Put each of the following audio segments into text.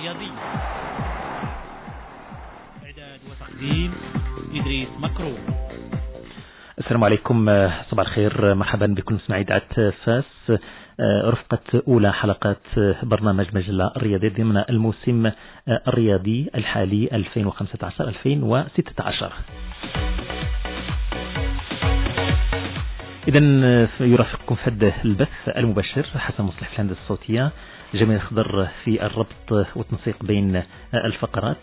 الرياضية. إعداد وتقديم إدريس مكرو. السلام عليكم، صباح الخير، مرحبا بكم مستمعي إذاعة فاس. رفقت أولى حلقات برنامج مجلة الرياضي ضمن الموسم الرياضي الحالي 2015-2016. إذن يرافقكم فد البث المباشر حسن مصلح في الهندسة الصوتية، جميل خضر في الربط والتنسيق بين الفقرات،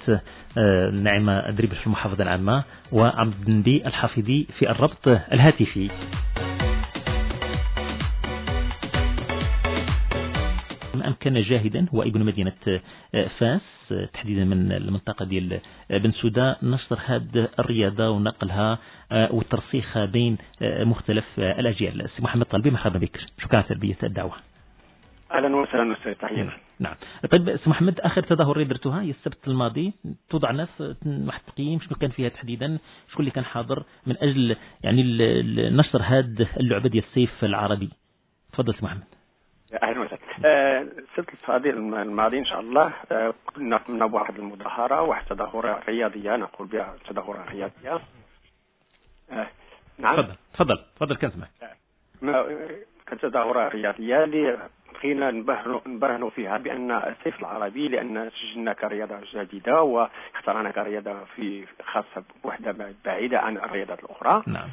نعمة دريب في المحافظة العامة، وعبد النبي الحافظي في الربط الهاتفي. من كان جاهدا هو ابن مدينة فاس تحديدا من المنطقة ديال بن سودا، نشر هذه الرياضة ونقلها والترسيخ بين مختلف الأجيال. السي محمد الطلبي مرحبا بك، شكرا على تلبية الدعوة. أهلا وسهلا أستاذ، تحية. نعم، طيب سي محمد، آخر تظاهر درتوها هي السبت الماضي، توضع ناس واحد التقييم شنو كان فيها تحديدا، شكون اللي كان حاضر من أجل يعني نشر هذه اللعبة ديال السيف العربي؟ تفضل سي محمد. أهلا وسهلا. السبت الماضي إن شاء الله كنا قمنا بواحد المظاهرة، واحد التظاهرة رياضية نقول بها تظاهرة رياضية. نعم. تفضل كنسمعك. كانت تظاهرة رياضية اللي بغينا نبرهنوا فيها بأن السيف العربي، لأن سجلنا كرياضة جديدة واخترنا كرياضة في خاصة بوحدة بعيدة عن الرياضات الأخرى. نعم.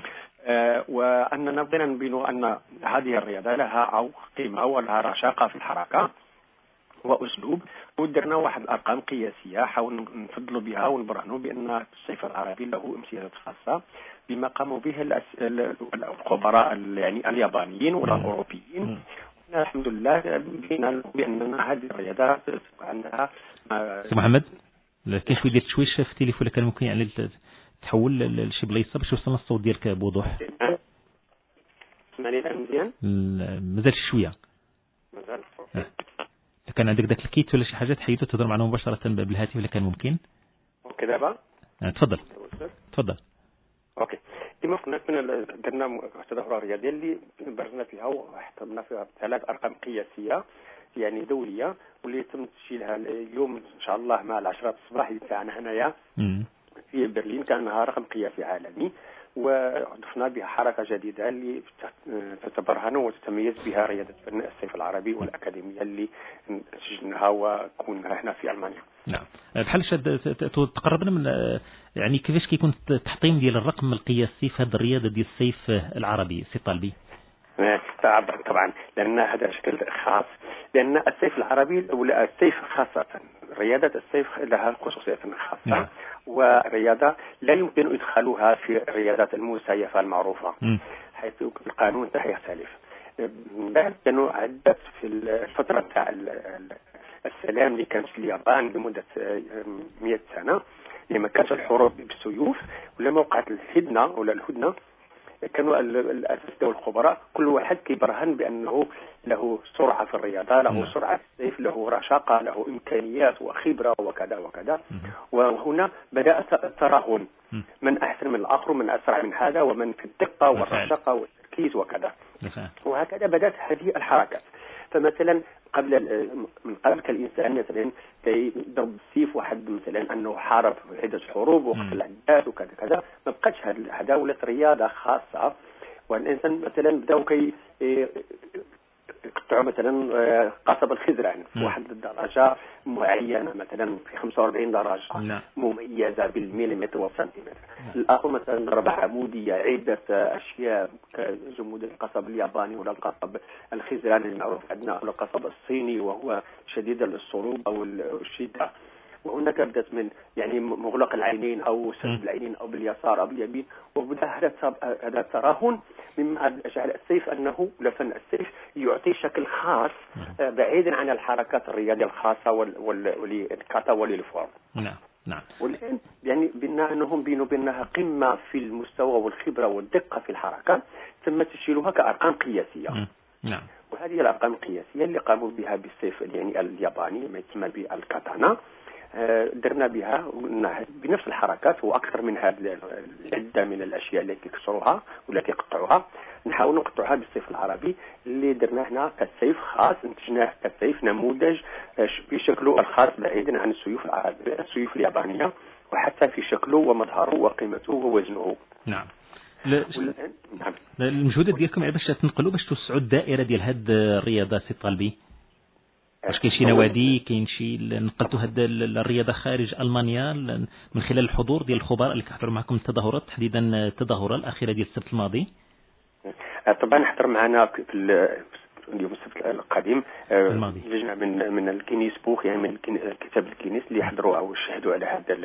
وأننا بغينا نبينوا أن هذه الرياضة لها قيمة ولها رشاقة في الحركة وأسلوب، ودرنا واحد الأرقام قياسية حاولنا نفضلوا بها ونبرهنوا بأن السيف العربي له إمسيات خاصة بما قاموا به الخبراء يعني اليابانيين والأوروبيين. الحمد لله بغينا بأننا هذه الرياضة عندها. سي محمد، كاين شوية ديال التشويش في التليفون، كان ممكن يعني تحول لشي بلايصه باش يوصلنا الصوت ديالك بوضوح. سمعني مزيان؟ مازال شويه. مازال. كان عندك داك الكيت ولا شي حاجه تحيدو تهضر معنا مباشره بالهاتف ولا كان ممكن؟ اوكي دابا. تفضل. اوكي، كما قلنا درنا تظاهره رياضيه اللي برزنا فيها وحطمنا فيها ثلاث ارقام قياسيه يعني دوليه، واللي تم تسجيلها اليوم ان شاء الله مع 10 الصباح تاعنا هنايا في برلين، كان لها رقم قياسي عالمي، وعرفنا بها حركة جديدة اللي تتبرهن وتتميز بها رياضة السيف العربي والأكاديمية اللي سجلناها وكونها هنا في ألمانيا. نعم، بحال تقربنا من يعني كيفاش كيكون التحطيم ديال الرقم القياسي في هذه الرياضة ديال السيف العربي سي طالبي؟ طبعا لأن هذا شكل خاص، لأن السيف العربي ولا السيف خاصة رياضة السيف لها خصوصية خاصة. نعم. ورياضة لا يمكن إدخالها في الرياضات المسيفة المعروفة حيث القانون تاعها يختلف. بعد كانوا عدت في الفترة تاع السلام اللي كانت في اليابان لمدة 100 سنة، لما كانت الحروب بالسيوف ولما وقعت الهدنة كانوا الأساتذة والخبراء كل واحد كيبرهن بأنه له سرعة في الرياضة، له سرعة في السيف، له رشاقة، له إمكانيات وخبرة وكذا وكذا. وهنا بدأ التراهن، من أحسن من الآخر، ومن أسرع من هذا، ومن في الدقة والرشاقة والتركيز وكذا. وهكذا بدأت هذه الحركات. فمثلا من قبل كان الإنسان مثلا يضرب السيف واحد مثلا أنه حارب عدة حروب وقتل عدات وكذا كذا، ما بقاش هذا ولات رياضة خاصة، والإنسان مثلا بداو يقطعوا مثلا قصب الخزران في واحد الدرجة معينة، مثلا في 45 درجة مميزة بالمليمتر والسنتيمتر. الآخر مثلا ضرب عمودية عدة أشياء كجمود القصب الياباني ولا القصب الخزران المعروف عندنا ولا القصب الصيني وهو شديد الصعوبة أو الشدة. وهناك بدأت من يعني مغلق العينين أو سد العينين أو باليسار أو باليمين، وبدأ هذا التراهن مما جعل السيف أنه لفن السيف يعطي شكل خاص بعيدا عن الحركات الرياضية الخاصة والكاتا واليونيفورم. نعم. والآن يعني بنا أنهم بينوا بأنها قمة في المستوى والخبرة والدقة في الحركة، ثم تشيلوها كأرقام قياسية. نعم. وهذه الأرقام القياسية اللي قاموا بها بالسيف يعني الياباني ما يسمى بالكاتانا، درنا بها بنفس الحركات واكثر من هذه العده من الاشياء اللي كيكسروها ولا كيقطعوها، نحاول نقطعها بالسيف العربي اللي درناه هنا كسيف خاص، انتجناه كسيف نموذج في شكله الخاص بعيدا عن السيوف العربيه السيوف اليابانيه، وحتى في شكله ومظهره وقيمته ووزنه. نعم. نعم. المجهود ديالكم باش تنقلوا باش توسعوا الدائره ديال هاد الرياضه سي طالبي، واش كاين شي نوادي كاين شي نقلتوا هاد الرياضه خارج المانيا من خلال الحضور ديال الخبراء اللي كيحضروا معكم التظاهرات، تحديدا التظاهره الاخيره ديال السبت الماضي؟ طبعا حضر معنا في اليوم السبت القادم لجنه من الكينيس بوخ، يعني من كتاب الكينيس اللي حضروا او شهدوا على هذا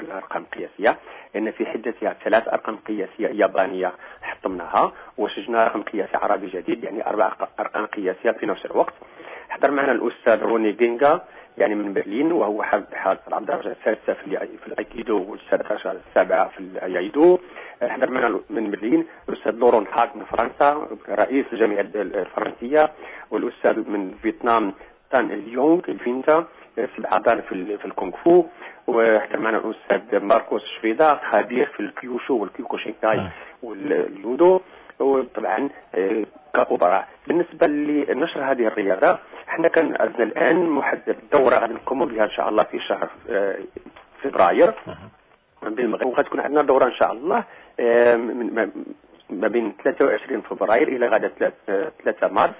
الارقام القياسيه، لان في حدتها ثلاث ارقام قياسيه يابانيه حطمناها وسجلنا رقم قياسي عربي جديد، يعني اربع ارقام قياسيه في نفس الوقت. حضر معنا الاستاذ روني جينجا يعني من برلين، وهو حاصل على الدرجه السادسه في الايكيدو والدرجه السابعه في الايايدو. حضر معنا من برلين الاستاذ لورون هاك من فرنسا رئيس الجمعيه الفرنسيه، والاستاذ من فيتنام تان ليونغ فيندا في العضل في الكونغ فو، وحضر معنا الاستاذ ماركوس شفيدا خبير في الكيوشو والكيوكوشينكاي واللودو. وطبعا كخبراء بالنسبه لنشر هذه الرياضه احنا كان عندنا الان محدد دوره غادي نقوموا بها ان شاء الله في شهر فبراير بالمغرب، وغتكون عندنا دوره ان شاء الله ما بين 23 فبراير الى غدا 3 مارس،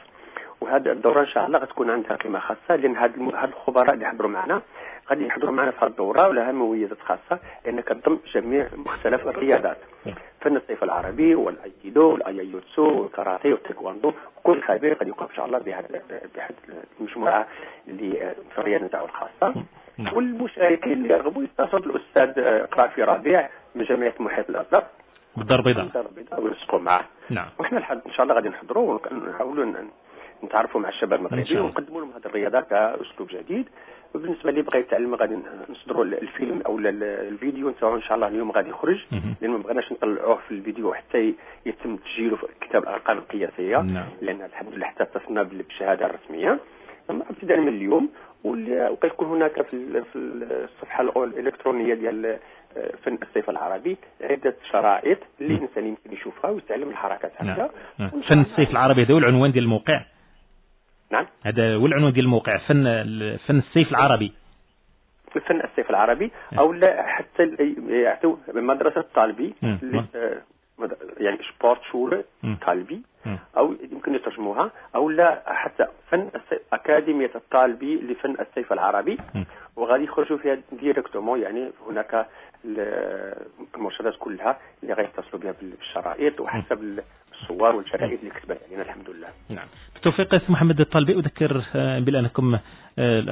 وهذه الدوره ان شاء الله غتكون عندها قيمه خاصه لان هاد الخبراء اللي حضروا معنا غادي يحضروا معنا في هذه الدوره ولها مميزات خاصه لان كتضم جميع مختلف الرياضات، فن الصيف العربي والايكيدو والايايوتسو والكاراتيه والتايكواندو، وكل خبير غادي يقوم ان شاء الله بهذه المجموعه اللي في الرياضه نتاعو الخاصه. والمشاركين اللي يرغبوا يتصلوا بالاستاذ كارفي ربيع من جمعيه محيط الازرق بالدار البيضاء ويلصقوا معاه. نعم. وحنا ان شاء الله غادي نحضروا ونحاولوا نتعرفوا مع الشباب المغربي ونقدموا لهم هذه الرياضه كاسلوب جديد. وبالنسبه اللي بغى يتعلم غادي نصدروا الفيلم او الفيديو نتاعو ان شاء الله اليوم غادي يخرج، لان ما بغيناش نطلعوه في الفيديو حتى يتم تسجيله في كتاب الارقام القياسيه، لان الحمد لله حتى اتصلنا بالشهاده الرسميه ابتداء من اليوم، وكيكون هناك في الصفحه الالكترونيه ديال فن الصيف العربي عده شرائط اللي الانسان يمكن يشوفها ويتعلم الحركات هكذا. فن الصيف العربي هذا هو العنوان ديال الموقع. نعم هذا هو العنوان ديال الموقع فن الصيف العربي، فن الصيف العربي او لا حتى يعطيو مدرسه الطالبي يعني سبورت شوري طالبي او يمكن يترجموها، او لا حتى فن اكاديميه الطالبي لفن الصيف العربي، وغادي يخرجوا فيها ديريكتومون، يعني هناك المرشدات كلها اللي غيتصلوا بها بالشرائط وحسب الصور والشرائط اللي كتبت علينا الحمد لله. نعم. بالتوفيق سي محمد الطلبي، اذكر بانكم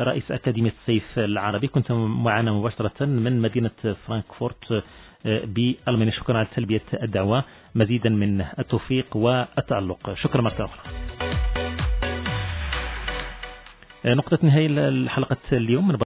رئيس اكاديميه الصيف العربي كنتم معنا مباشره من مدينه فرانكفورت بألمانيا. شكرا على تلبية الدعوة، مزيدا من التوفيق والتألق، شكرا مرة أخرى. نقطة نهاية الحلقة اليوم من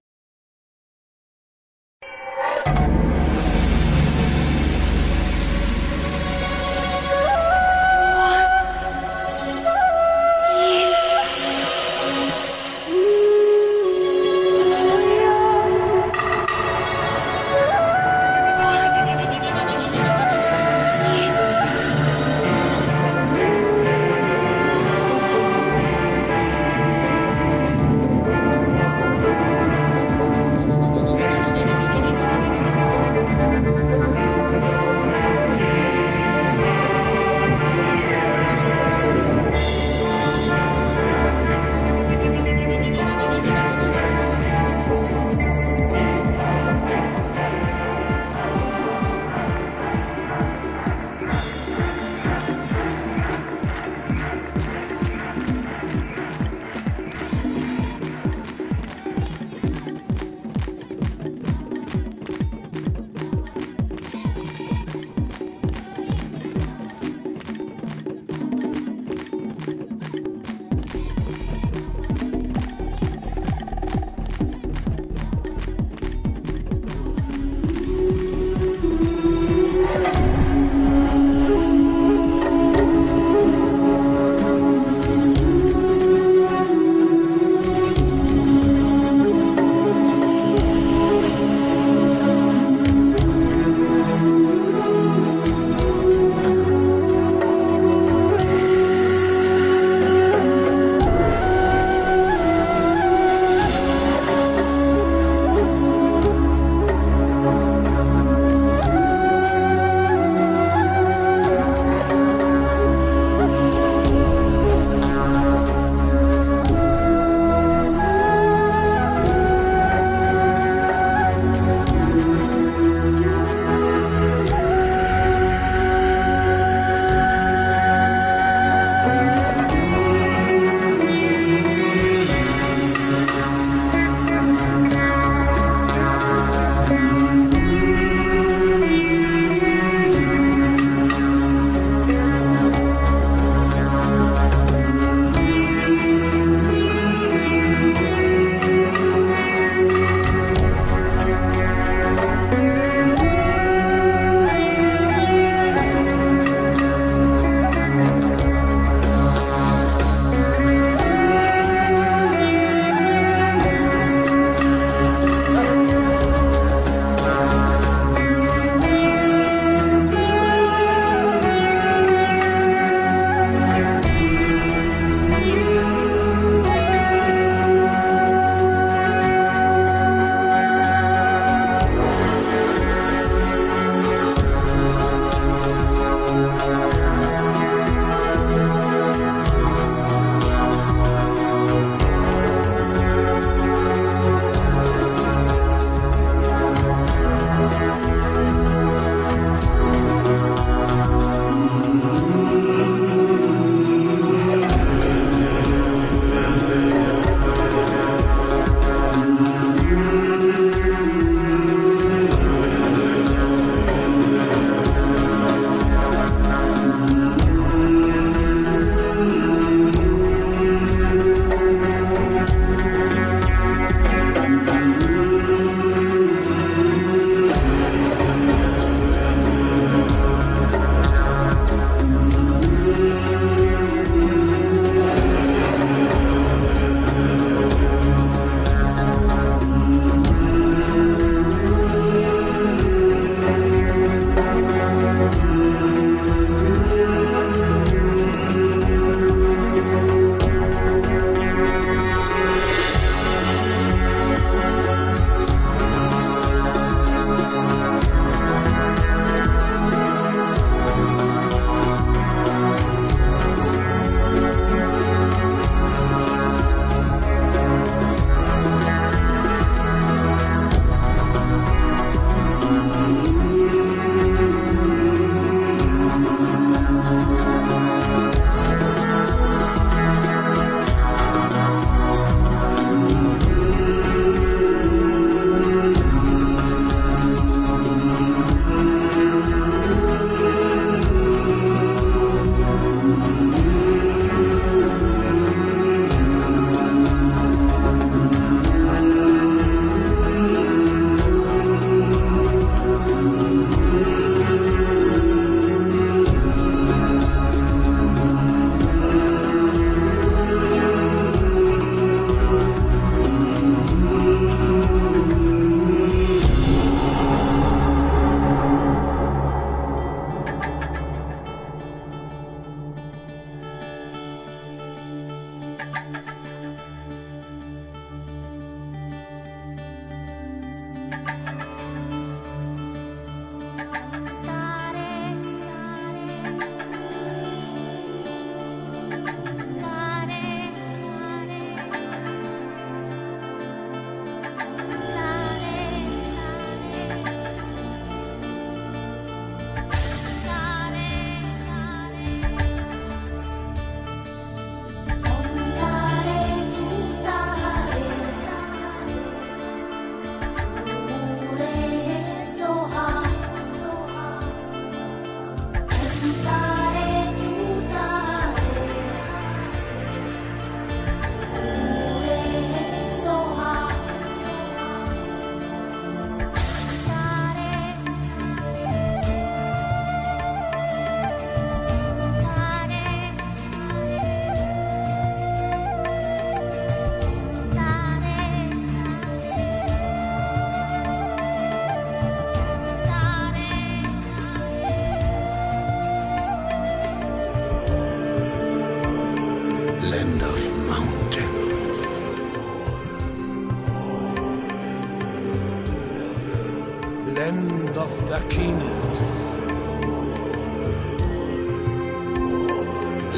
land of the kings,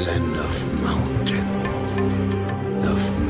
land of mountains, of